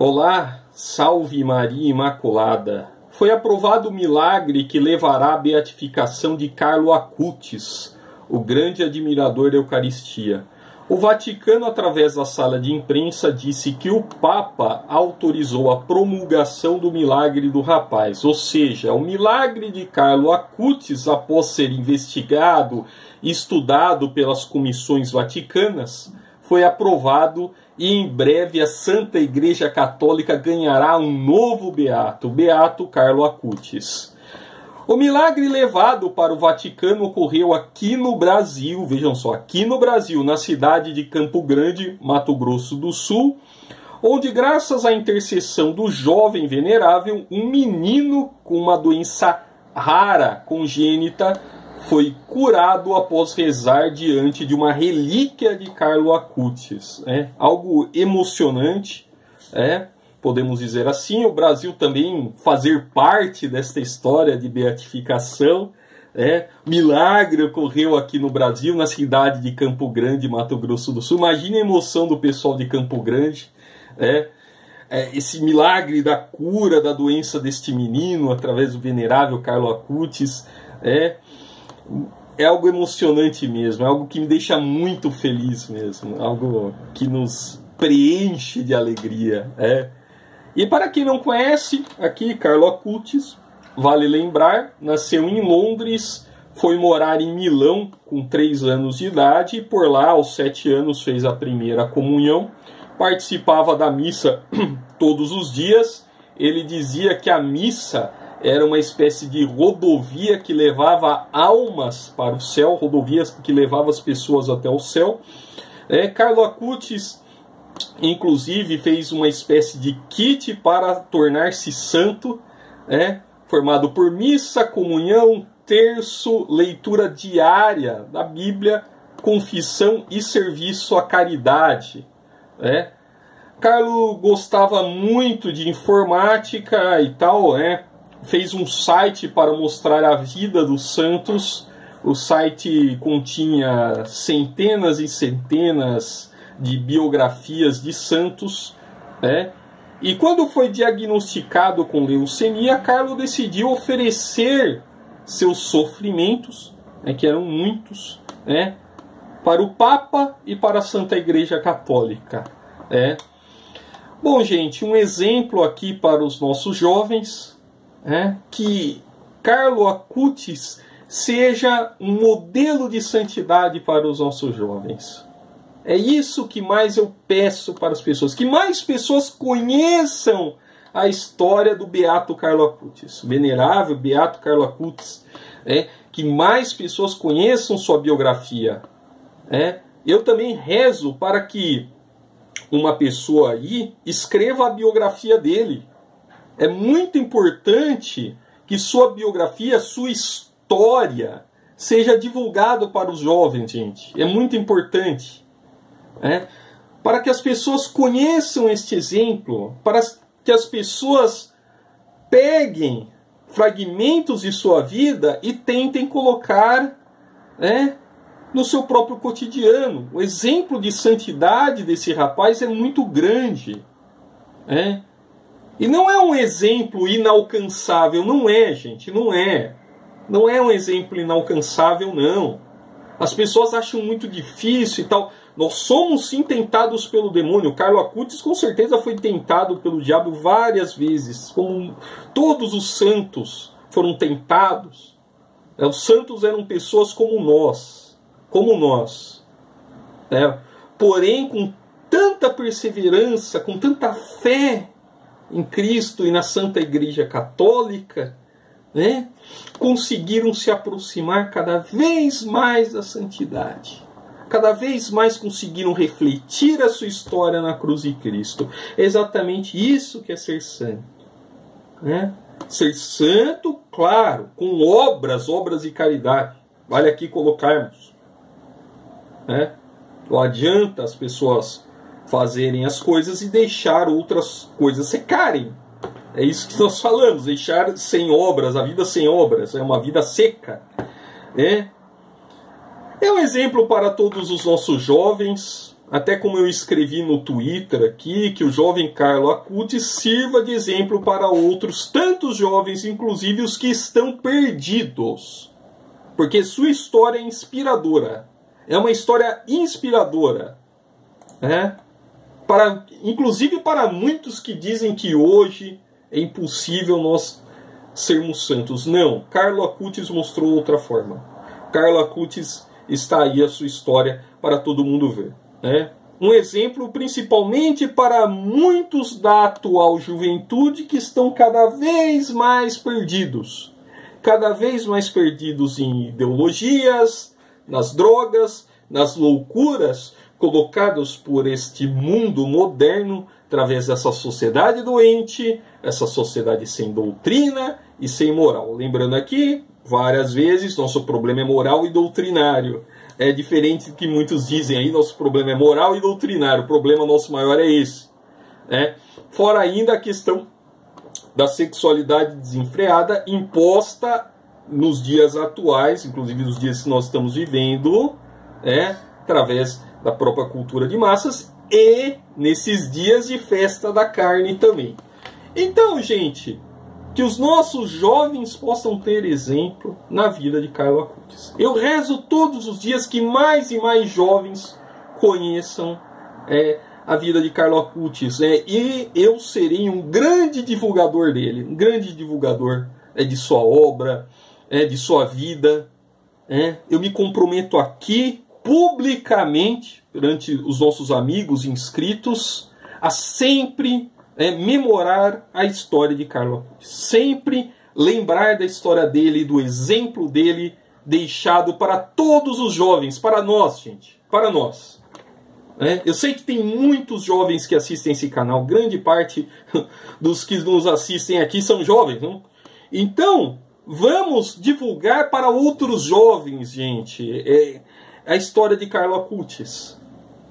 Olá, salve Maria Imaculada. Foi aprovado o milagre que levará à beatificação de Carlo Acutis, o grande admirador da Eucaristia. O Vaticano, através da sala de imprensa, disse que o Papa autorizou a promulgação do milagre do rapaz, ou seja, o milagre de Carlo Acutis, após ser investigado e estudado pelas comissões vaticanas, foi aprovado e em breve a Santa Igreja Católica ganhará um novo beato, o beato Carlo Acutis. O milagre levado para o Vaticano ocorreu aqui no Brasil, vejam só, aqui no Brasil, na cidade de Campo Grande, Mato Grosso do Sul, onde, graças à intercessão do jovem venerável, um menino com uma doença rara, congênita, foi curado após rezar diante de uma relíquia de Carlo Acutis. Algo emocionante, podemos dizer assim. O Brasil também fazer parte desta história de beatificação. Milagre ocorreu aqui no Brasil, na cidade de Campo Grande, Mato Grosso do Sul. Imagina a emoção do pessoal de Campo Grande. Esse milagre da cura da doença deste menino, através do venerável Carlo Acutis. É algo emocionante mesmo, é algo que me deixa muito feliz mesmo, algo que nos preenche de alegria. E para quem não conhece, aqui Carlo Acutis, vale lembrar, nasceu em Londres, foi morar em Milão com 3 anos de idade, e por lá aos 7 anos fez a primeira comunhão, participava da missa todos os dias. Ele dizia que a missa era uma espécie de rodovia que levava almas para o céu, rodovias que levavam as pessoas até o céu. Carlo Acutis, inclusive, fez uma espécie de kit para tornar-se santo, formado por missa, comunhão, terço, leitura diária da Bíblia, confissão e serviço à caridade. Carlo gostava muito de informática e tal, fez um site para mostrar a vida dos santos. O site continha centenas e centenas de biografias de santos. E quando foi diagnosticado com leucemia, Carlo decidiu oferecer seus sofrimentos, que eram muitos, para o Papa e para a Santa Igreja Católica. Bom, gente, um exemplo aqui para os nossos jovens. Que Carlo Acutis seja um modelo de santidade para os nossos jovens. É isso que mais eu peço para as pessoas, que mais pessoas conheçam a história do beato Carlo Acutis, venerável beato Carlo Acutis, que mais pessoas conheçam sua biografia. Eu também rezo para que uma pessoa aí escreva a biografia dele. É muito importante que sua biografia, sua história, seja divulgada para os jovens, gente. É muito importante. Para que as pessoas conheçam este exemplo, para que as pessoas peguem fragmentos de sua vida e tentem colocar no seu próprio cotidiano. O exemplo de santidade desse rapaz é muito grande. E não é um exemplo inalcançável, não é, gente, não é. Não é um exemplo inalcançável, não. As pessoas acham muito difícil e tal. Nós somos, sim, tentados pelo demônio. Carlo Acutis, com certeza, foi tentado pelo diabo várias vezes. Como todos os santos foram tentados. Os santos eram pessoas como nós. Como nós. Porém, com tanta perseverança, com tanta fé em Cristo e na Santa Igreja Católica, conseguiram se aproximar cada vez mais da santidade. Cada vez mais conseguiram refletir a sua história na cruz de Cristo. É exatamente isso que é ser santo. Ser santo, claro, com obras de caridade. Vale aqui colocarmos. Não adianta as pessoas fazerem as coisas e deixar outras coisas secarem. É isso que nós falamos, deixar sem obras, a vida sem obras, é uma vida seca. É um exemplo para todos os nossos jovens, até como eu escrevi no Twitter aqui, que o jovem Carlo Acutis sirva de exemplo para outros tantos jovens, inclusive os que estão perdidos. Porque sua história é inspiradora. É uma história inspiradora, né? Para, inclusive para muitos que dizem que hoje é impossível nós sermos santos. Não, Carlo Acutis mostrou outra forma. Carlo Acutis está aí a sua história para todo mundo ver, né? Um exemplo principalmente para muitos da atual juventude que estão cada vez mais perdidos em ideologias, nas drogas, nas loucuras colocadas por este mundo moderno através dessa sociedade doente, essa sociedade sem doutrina e sem moral. Lembrando aqui, várias vezes, nosso problema é moral e doutrinário. É diferente do que muitos dizem aí, nosso problema é moral e doutrinário. O problema nosso maior é esse, né? Fora ainda a questão da sexualidade desenfreada imposta nos dias atuais, inclusive nos dias que nós estamos vivendo, né? Através da própria cultura de massas e nesses dias de festa da carne também. Então, gente, que os nossos jovens possam ter exemplo na vida de Carlo Acutis. Eu rezo todos os dias que mais e mais jovens conheçam a vida de Carlo Acutis, né? E eu serei um grande divulgador dele, um grande divulgador de sua obra, de sua vida. Eu me comprometo aqui publicamente, perante os nossos amigos inscritos, a sempre memorar a história de Carlo Acutis, sempre lembrar da história dele, do exemplo dele deixado para todos os jovens, para nós, gente, para nós. Eu sei que tem muitos jovens que assistem esse canal, grande parte dos que nos assistem aqui são jovens, não? Então, vamos divulgar para outros jovens, gente, a história de Carlo Acutis.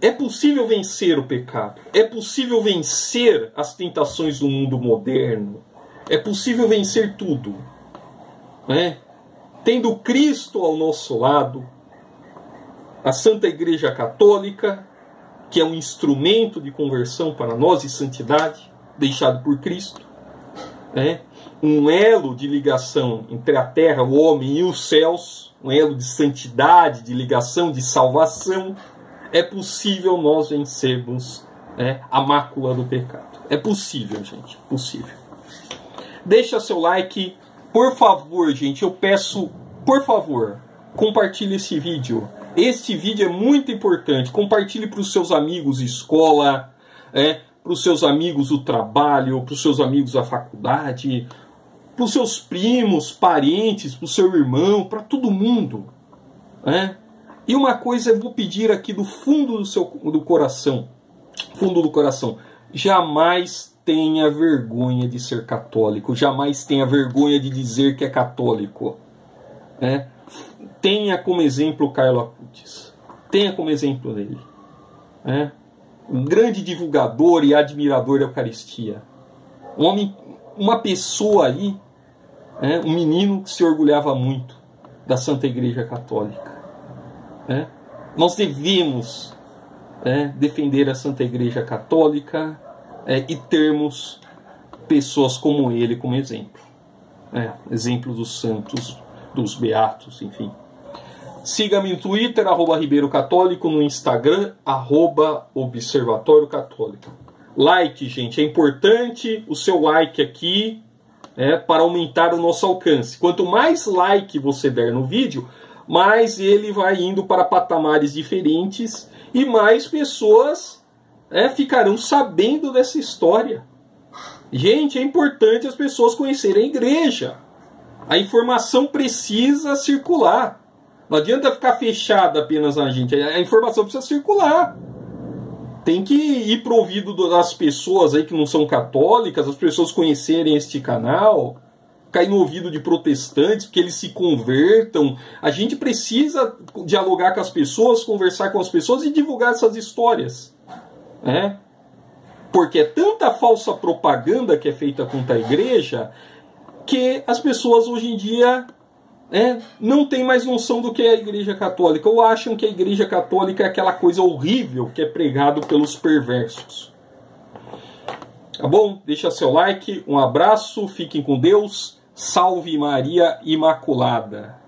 É possível vencer o pecado. É possível vencer as tentações do mundo moderno. É possível vencer tudo, né? Tendo Cristo ao nosso lado, a Santa Igreja Católica, que é um instrumento de conversão para nós e santidade, deixado por Cristo, né? Um elo de ligação entre a terra, o homem e os céus, um elo de santidade, de ligação, de salvação. É possível nós vencermos a mácula do pecado. É possível, gente, possível. Deixa seu like, por favor, gente, eu peço, por favor, compartilhe esse vídeo. Este vídeo é muito importante. Compartilhe para os seus amigos de escola, para os seus amigos do trabalho, para os seus amigos da faculdade, para os seus primos, parentes, para o seu irmão, para todo mundo, né? E uma coisa eu vou pedir aqui do fundo do coração, jamais tenha vergonha de ser católico, jamais tenha vergonha de dizer que é católico, né? Tenha como exemplo Carlo Acutis, tenha como exemplo dele, né? Um grande divulgador e admirador da Eucaristia, um homem, uma pessoa aí, um menino que se orgulhava muito da Santa Igreja Católica, né? Nós devemos defender a Santa Igreja Católica e termos pessoas como ele como exemplo, exemplo dos santos, dos beatos, enfim. Siga-me no Twitter, @RibeiroCatólico, no Instagram, @ObservatorioCatólico. Like, gente, é importante o seu like aqui, para aumentar o nosso alcance. Quanto mais like você der no vídeo, mais ele vai indo para patamares diferentes e mais pessoas ficarão sabendo dessa história. Gente, é importante as pessoas conhecerem a igreja. A informação precisa circular. Não adianta ficar fechada apenas na gente. A informação precisa circular. Tem que ir para o ouvido das pessoas aí que não são católicas, as pessoas conhecerem este canal, cair no ouvido de protestantes, que eles se convertam. A gente precisa dialogar com as pessoas, conversar com as pessoas e divulgar essas histórias, né? Porque é tanta falsa propaganda que é feita contra a igreja que as pessoas hoje em dia Não tem mais noção do que é a Igreja Católica, ou acham que a Igreja Católica é aquela coisa horrível que é pregado pelos perversos. Tá bom? Deixa seu like, um abraço, fiquem com Deus, salve Maria Imaculada.